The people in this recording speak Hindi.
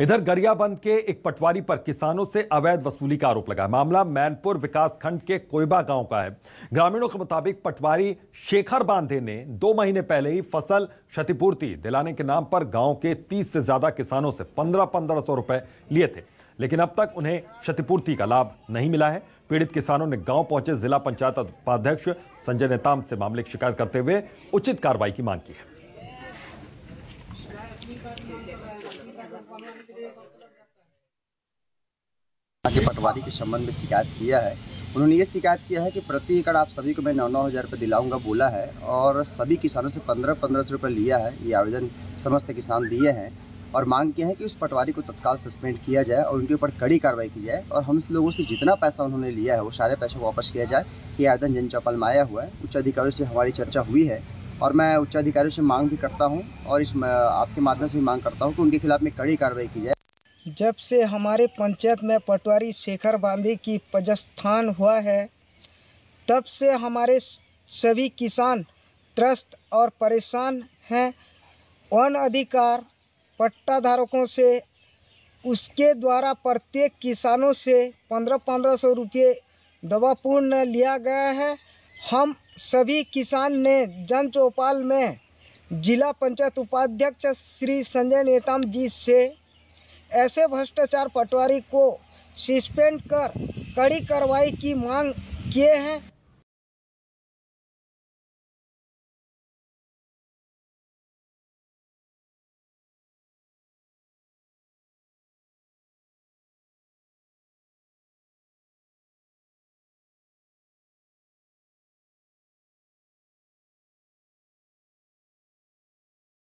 इधर गरियाबंद के एक पटवारी पर किसानों से अवैध वसूली का आरोप लगा। मामला मैनपुर विकासखंड के कोयबा गांव का है। ग्रामीणों के मुताबिक पटवारी शेखर बांधे ने 2 महीने पहले ही फसल क्षतिपूर्ति दिलाने के नाम पर गांव के 30 से ज्यादा किसानों से 1500 रुपए लिए थे, लेकिन अब तक उन्हें क्षतिपूर्ति का लाभ नहीं मिला है। पीड़ित किसानों ने गांव पहुंचे जिला पंचायत उपाध्यक्ष संजय नेताम से मामले की शिकायत करते हुए उचित कार्रवाई की मांग की है। पटवारी के संबंध में शिकायत किया है। उन्होंने ये शिकायत किया है कि प्रति एकड़ आप सभी को मैं 9-9 हज़ार रुपये दिलाऊंगा बोला है और सभी किसानों से 1500 रुपये लिया है। ये आवेदन समस्त किसान दिए हैं और मांग किया है कि उस पटवारी को तत्काल सस्पेंड किया जाए और उनके ऊपर कड़ी कार्रवाई की जाए और हम लोगों से जितना पैसा उन्होंने लिया है वो सारे पैसे वापस किया जाए। ये आवेदन जन चौपाल में आया हुआ है। उच्च अधिकारियों से हमारी चर्चा हुई है और मैं उच्च अधिकारियों से मांग भी करता हूँ और इस आपके माध्यम से मांग करता हूँ कि उनके खिलाफ में कड़ी कार्रवाई की जाए। जब से हमारे पंचायत में पटवारी शेखर बांधे की पदस्थान हुआ है तब से हमारे सभी किसान त्रस्त और परेशान हैं। वन अधिकार पट्टाधारकों से उसके द्वारा प्रत्येक किसानों से 1500 रुपये दबापूर्ण लिया गया है। हम सभी किसान ने जन चौपाल में जिला पंचायत उपाध्यक्ष श्री संजय नेताम जी से ऐसे भ्रष्टाचार पटवारी को सस्पेंड कर कड़ी कार्रवाई की मांग किए हैं।